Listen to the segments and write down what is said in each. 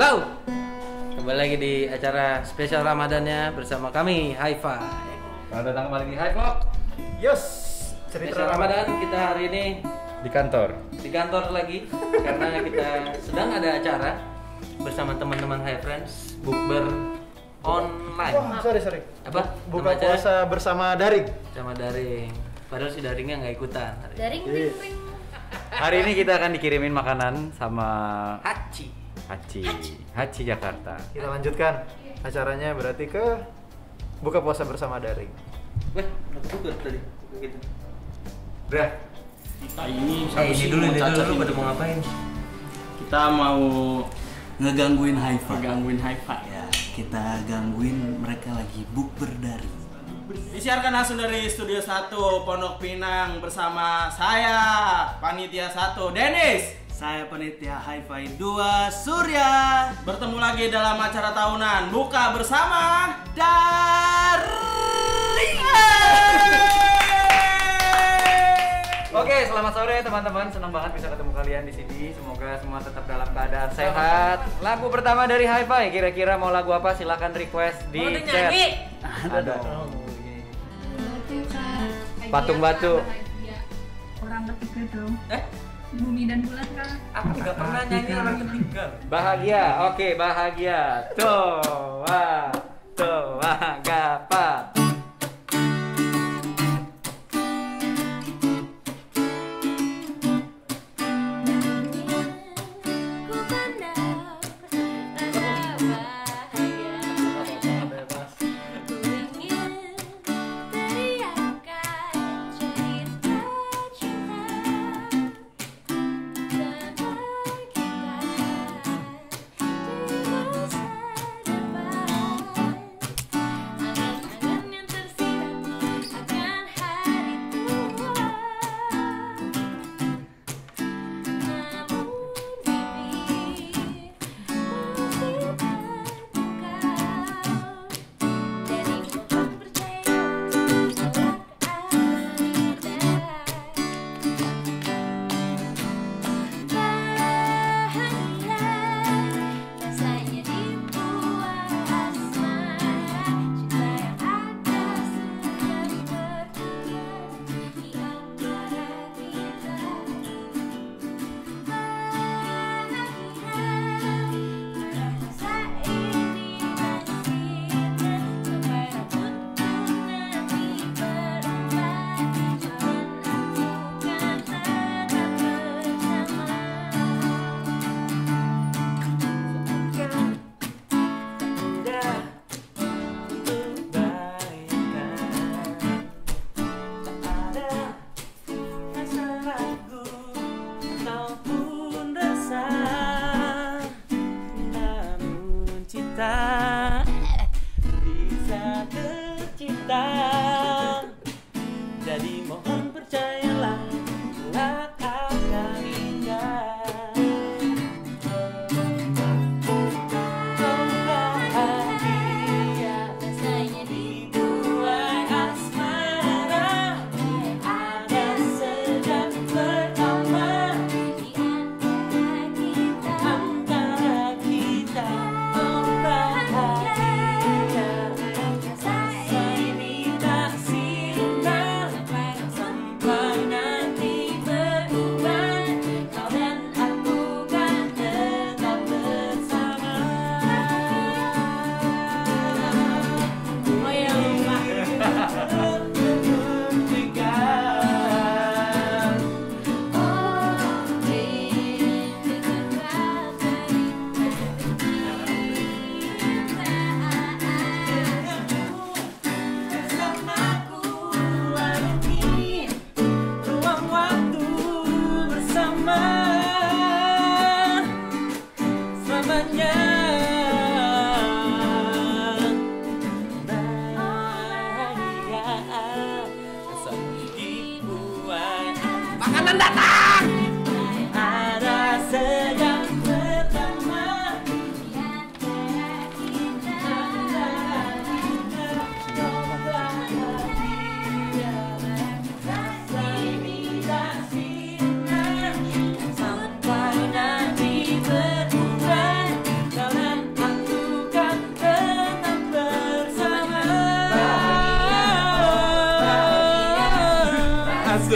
Halo, kembali lagi di acara spesial Ramadannya bersama kami HiVi. Selamat datang kembali di HI-VLOG. Yes, cerita Ramadan kita hari ini di kantor lagi karena kita sedang ada acara bersama teman-teman HI Friends bukber online. Wah, sorry. Apa? Buka puasa bersama daring. Sama daring. Padahal si daringnya nggak ikutan. Daring. Hari ini kita akan dikirimin makanan sama Hachi Jakarta. Kita lanjutkan acaranya berarti ke buka puasa bersama daring. Wah, udah buka tadi. Begitu. Udah. Kita ini dulu pada mau ngapain? Kita mau ngegangguin HiVi. Gangguin HiVi ya. Kita gangguin mereka lagi bukber daring. Disiarkan langsung dari Studio 1 Pondok Pinang bersama saya Panitia 1 Dennis. Saya Panitia HiVi 2 Surya. Bertemu lagi dalam acara tahunan Buka Bersama Daring. Oke, selamat sore teman-teman. Senang banget bisa ketemu kalian di sini. Semoga semua tetap dalam keadaan sehat. Lagu pertama dari HiVi, kira-kira mau lagu apa? Silahkan request di chat. Ada. Patung Batu. Orang Ketiga dong. Bumi dan Bulan kan? Aku tidak pernah nyanyi Orang Ketiga. Bahagia, oke, bahagia. Toa Gapa.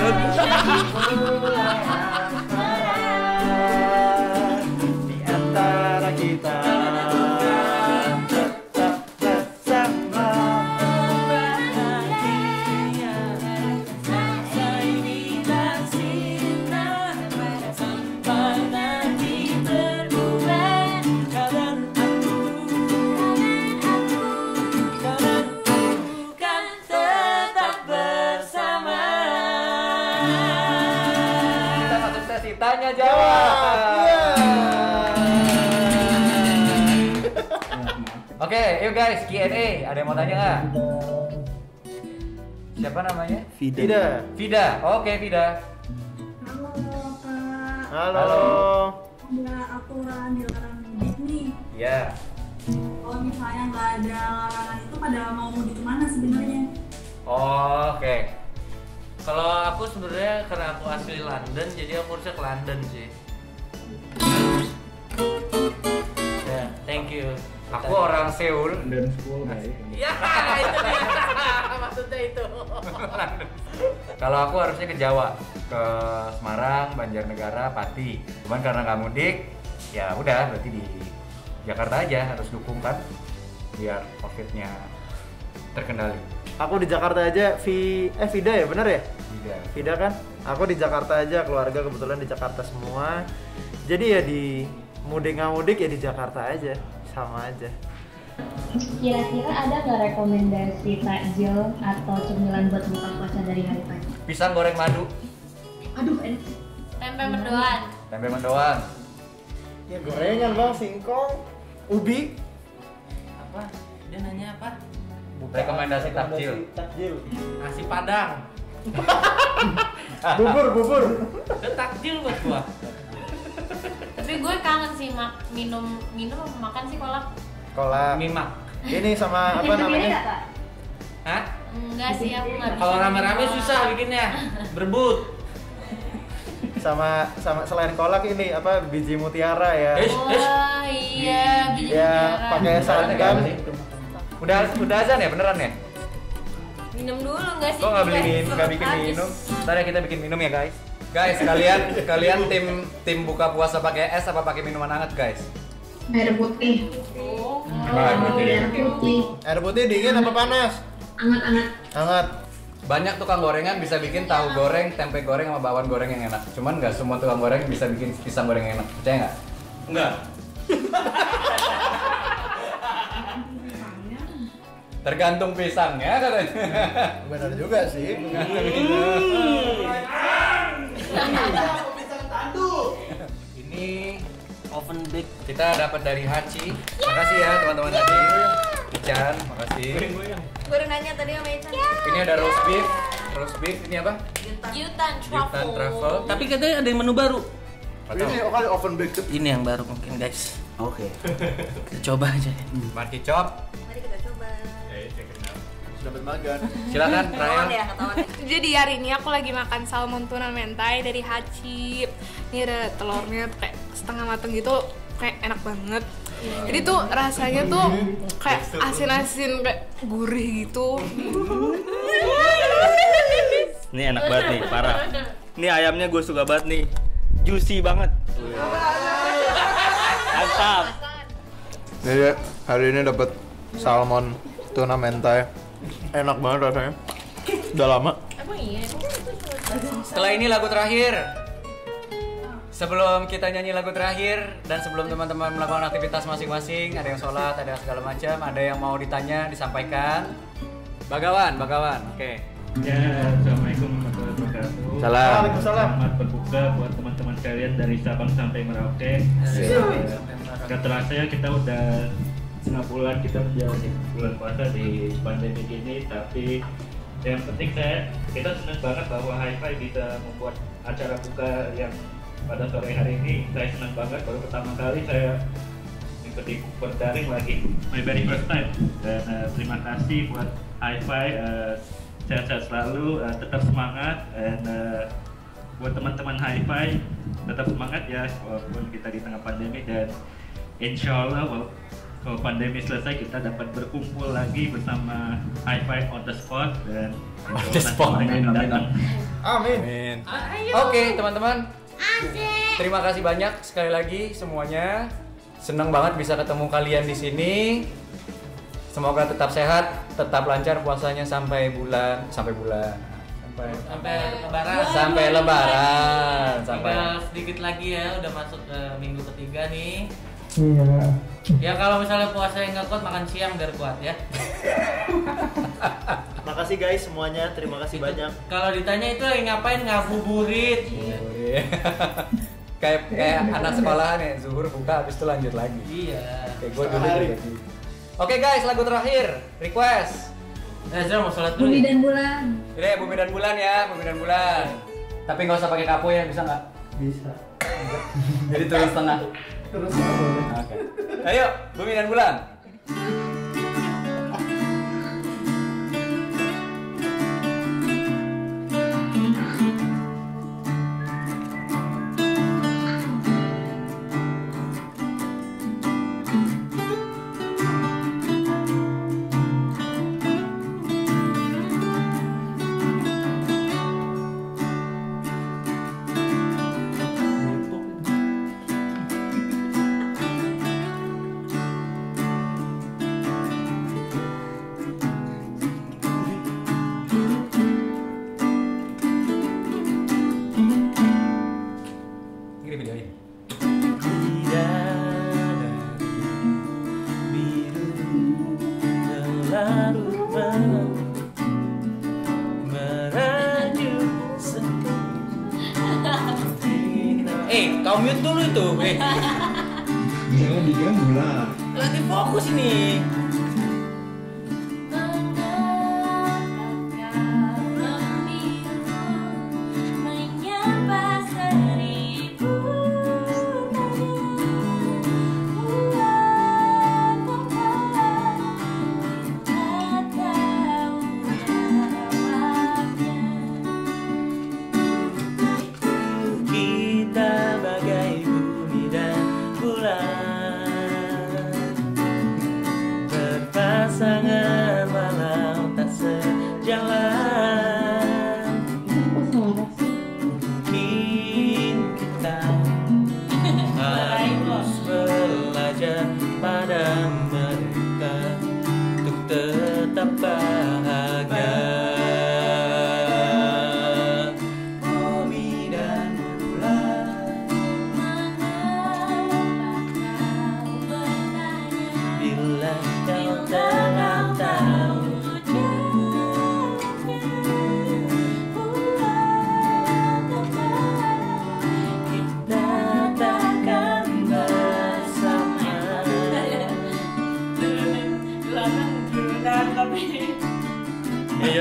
Ican. Di antara kita tetap bersama. Bahagia masa ini tak sirna. Sampai nanti berdua. Kalian aku kan tetap bersama. Kita satu sesi tanya jawab. Oke, yuk guys, Q&A. Ada yang mau tanya nggak? Siapa namanya? Vida. Vida. Oke, Vida. Halo. Halo. Bila aku orang dilarang mudik nih. Iya. Kalau misalnya nggak ada larangan itu pada mau mudik kemana sebenarnya? Oke. Kalau aku sebenarnya karena aku asli London, jadi aku harusnya ke London sih. Ya, thank you. Aku orang Seoul. Dan Seoul baik. Ya, itu maksudnya itu. Kalau aku harusnya ke Jawa, ke Semarang, Banjarnegara, Pati. Cuman karena nggak mudik, ya udah berarti di Jakarta aja, harus dukung kan biar COVID-nya terkendali. Aku di Jakarta aja, Vida ya, bener ya? Vida kan? Aku di Jakarta aja, keluarga kebetulan di Jakarta semua. Jadi ya di mudik nggak mudik ya di Jakarta aja. Sama aja. Kira-kira ada nggak rekomendasi takjil atau cemilan buat buka puasa dari hari pagi? Pisang goreng madu. Aduh, enak. Tempe mendoan. Tempe mendoan. Ya gorengan bang, singkong, ubi. Apa? Dia nanya apa? Buka rekomendasi takjil. Takjil. Nasi padang. Bubur. Itu takjil buat gua. Tapi gue kangen sih minum makan sih kolak mimak ini sama apa namanya? Hah? Enggak sih, aku nggak bisa. Kalau rame-rame susah bikinnya, berebut. Sama selain kolak ini apa, biji mutiara ya? Wah iya, biji mutiara. Pakai seragam. Udah azan ya, beneran ya? Minum dulu nggak sih? Kok nggak bikin minum? Ntar ya kita bikin minum ya guys. Guys, kalian tim buka puasa pakai es apa pakai minuman hangat, guys? Air putih. Air putih. Air putih dingin apa panas? Hangat. Hangat. Banyak tukang gorengan bisa bikin tahu goreng, tempe goreng sama bawang goreng yang enak. Cuman nggak semua tukang goreng bisa bikin pisang goreng yang enak. Percaya nggak? Enggak. Tergantung pisangnya katanya. Benar juga sih. Ini oven bake kita dapat dari Hachi. Makasih ya teman-teman Hachi. Ican, makasih. Gorengannya tadi sama Ican. Ini ada roast beef. Roast beef ini apa? Yutan truffle. Tapi katanya ada yang menu baru. Ini kali oven bake. Ini yang baru mungkin guys. Oke. Kita coba aja. Mari kita coba. Dapat makan. Silakan, Ryan. Jadi hari ini aku lagi makan salmon tuna mentai dari Hachi. Ini ada telurnya kayak setengah mateng gitu, kayak enak banget. Jadi tuh rasanya tuh kayak asin-asin, kayak gurih gitu. Ini enak banget nih, parah. Ini ayamnya gue suka banget nih, juicy banget. Mantap. Jadi hari ini dapat salmon tuna mentai. Enak banget rasanya. Udah lama. Setelah ini lagu terakhir. Sebelum kita nyanyi lagu terakhir dan sebelum teman-teman melakukan aktivitas masing-masing, ada yang sholat, ada yang segala macam, ada yang mau ditanya disampaikan. Bagawan. Oke. Ya, assalamualaikum warahmatullahi wabarakatuh. Waalaikumsalam. Selamat berbuka buat teman-teman kalian dari Sabang sampai Merauke. Gak terasa ya kita udah 6 bulan kita menjalani bulan puasa di pandemi ini, tapi yang penting kita senang banget bahwa HiVi bisa membuat acara buka yang pada sore hari ini. Saya senang banget, baru pertama kali saya mengikuti berdaring lagi, my very first time. Dan terima kasih buat HiVi, sehat-sehat selalu, tetap semangat, dan buat teman-teman HiVi tetap semangat ya walaupun kita di tengah pandemi, dan insya Allah kalau pandemi selesai kita dapat berkumpul lagi bersama HiVi on the spot dan on the spot. Amin. Oke, teman-teman. Terima kasih banyak sekali lagi semuanya. Senang banget bisa ketemu kalian di sini. Semoga tetap sehat, tetap lancar puasanya sampai lebaran. Sampai lebaran. Tinggal sedikit lagi ya, udah masuk ke minggu ketiga nih. Iya. Ya kalau misalnya puasa yang nggak kuat, makan siang biar kuat ya. Makasih guys semuanya, terima kasih itu, banyak. Kalau ditanya itu lagi ngapain, ngabuburit. Iya. kayak anak sekolahan ya, zuhur buka habis itu lanjut lagi. Iya. Kayak gue dulu gitu. Oke guys, lagu terakhir request. Saya mau sholat dulu. Bumi dan bulan. Iya, bumi dan bulan ya, bumi dan bulan. Tapi nggak usah pakai kapo ya, bisa nggak? Bisa. Jadi terus tengah. Terus okay. Ayo, bumi dan bulan. Kau mute dulu itu, weh. Jangan dibilang bulan. Lagi fokus nih.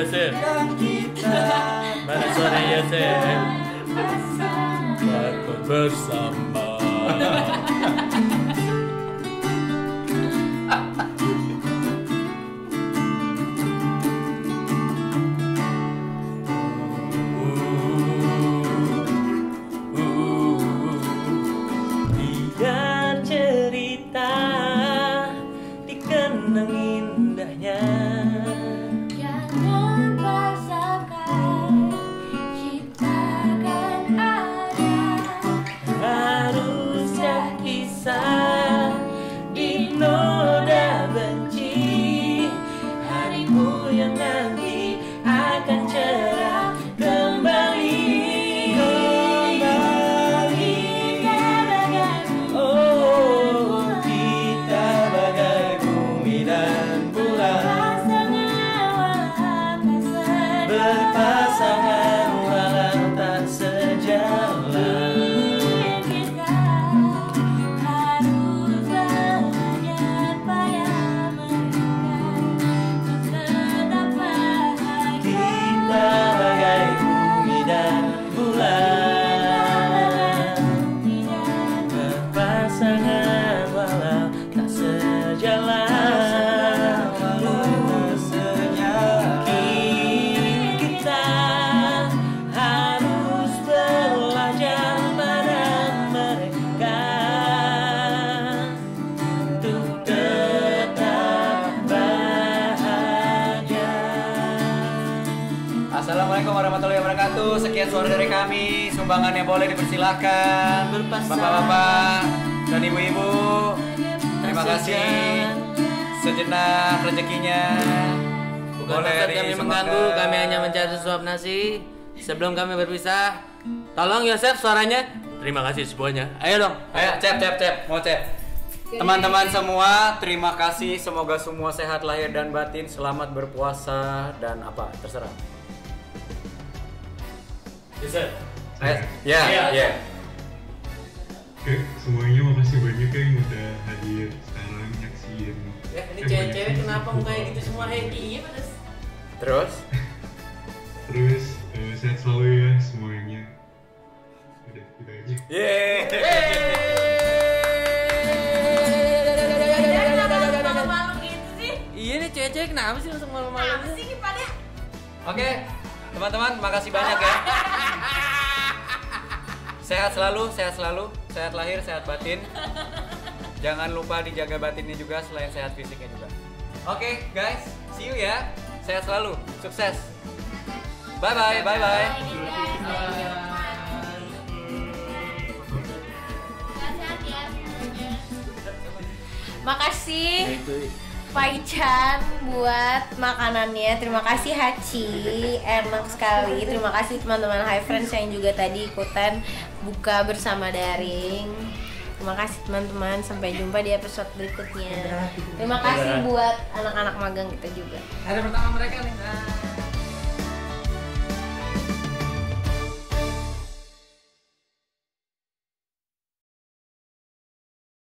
Yosef, mana suara Yosef? Aku bersama. Biar cerita dikenang indahnya. sekian suara dari kami. Sumbangannya boleh dipersilahkan. Bapak-bapak dan ibu-ibu, terima kasih. Sejenak rezekinya. Bukan maksud kami mengganggu, kami hanya mencari sesuap nasi. Sebelum kami berpisah, tolong Yosef suaranya. Terima kasih semuanya. Ayo dong. Ayo cep. Mau cep. Teman-teman semua, terima kasih. Semoga semua sehat lahir dan batin. Selamat berpuasa dan apa? Terserah. Yosef. Ya. Oke, semuanya makasih banyak yang udah hadir sekarang nyaksiin. Ya, ini cewek-cewek kenapa mukanya gitu semua happy ya, pedes. Terus sehat selalu ya semuanya. Udah, kita aja. Yeay. Cewek-cewek kenapa sih langsung malu-malu sih pada? Oke, teman-teman, makasih banyak ya. Sehat selalu, sehat lahir, sehat batin. Jangan lupa dijaga batinnya juga selain sehat fisiknya juga. Oke, guys, see you ya. Sehat selalu, sukses. Bye bye. Makasih. Pak Ican buat makanannya, terima kasih Hachi, enak sekali. Terima kasih teman-teman Hi Friends yang juga tadi ikutan buka bersama daring. Terima kasih teman-teman, sampai jumpa di episode berikutnya. Terima kasih buat anak-anak magang kita juga. Ada pertama mereka nih.